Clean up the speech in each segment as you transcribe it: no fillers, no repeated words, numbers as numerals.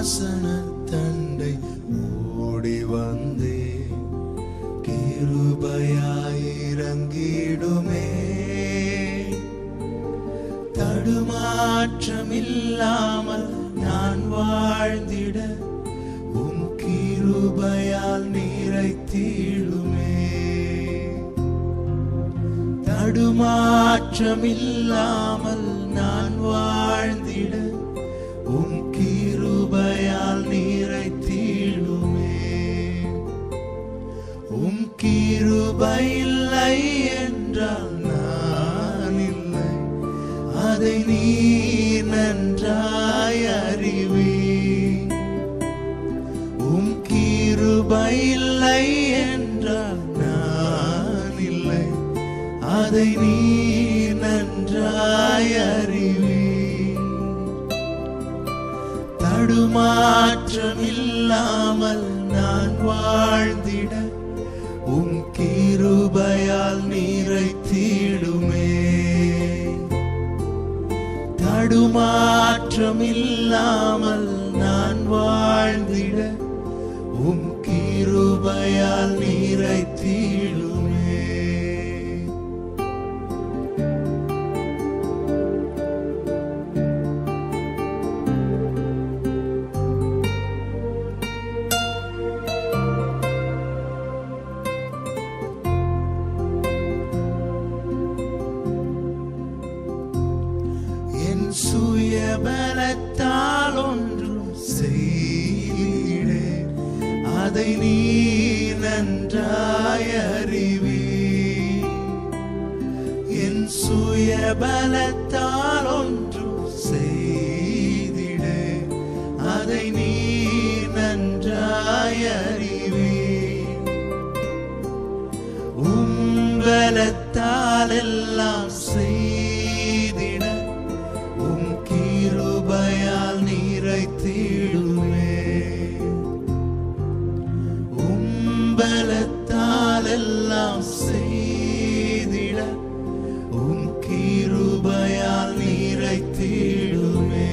கிருபாசனத்தண்டை ஓடி வந்தே கிருபையாய் இறங்கிடுமே தடுமாற்றமில்லாமல் நான் வாழ்ந்திட உம் கிருபையால் நிறைத்திடுமே தடுமாற்றமில்லாமல் நான் வாழ்ந்திட உம் கிருபையால் நிறைத்திடுமே உம் கிருபை இல்லை என்றால் நான் இல்லை அதை நீர் நன்றாய் அறிவே உம் கிருபை இல்லை என்றால் நான் இல்லை அதை நீர் நன்றாய் அறிவே தடுமாற்றமில்லாமல் நான் வாழ்ந்திட உம் கிருபையால் நிறைத்திடுமே தடுமாற்றமில்லாமல் நான் வாழ்ந்திட உம் கிருபையால் நிறைத்திடுமே பலத்தால் ஒன்றும் செய்திடே அதை நீர் நன்றாய் அறிவே என் சுய பலத்தால் ஒன்றும் செய்திடே அதை நீர் நன்றாய் அறிவே உம் பலத்தால் எல்லாம் செய்திட உம் கிருபையால் நிறைத்திடுமே உம்பலத்தால் எல்லாம் செய்திட உம் கிருபையால் நிறைத்திடுமே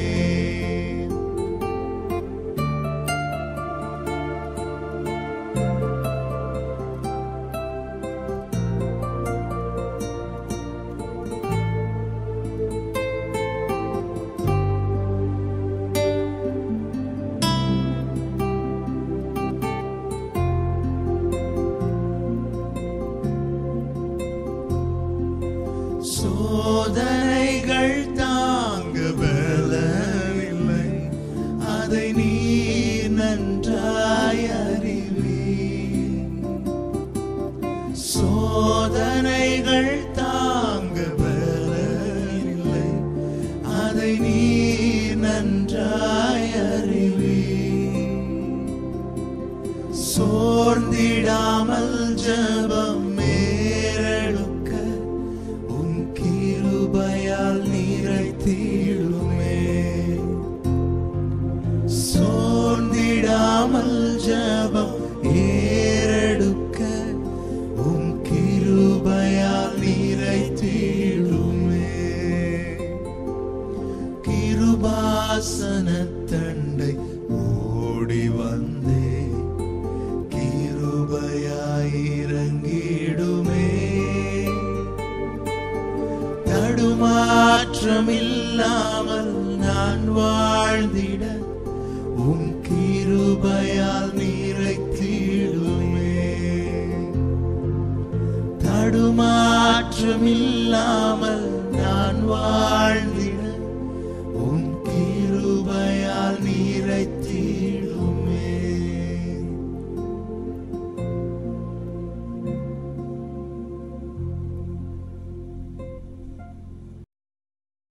சோதனைகள் தாங்க பலமில்லை அதை நீர் நன்றாய் அறிவே சோதனைகள் தாங்க பலமில்லை அதை நீர் நன்றாய் அறிவே சோர்ந்திடாமல் ஜெபம் கிருபையால் நிறைத்திடுமே சோர்ந்திடாமல் ஜெபம் ஏறெடுக்க உம் கிருபையால் நிறைத்திடுமே கிருபாசனத்தண்டை ஓடி வந்தே கிருபையாய் இறங்கிடுமே தடுமாற்றமில்லாமல் நான் வாழ்ந்திட உம் கிருபையால் நிறைத்திடுமே தடுமாற்றமில்லாமல் நான் வாழ்ந்திட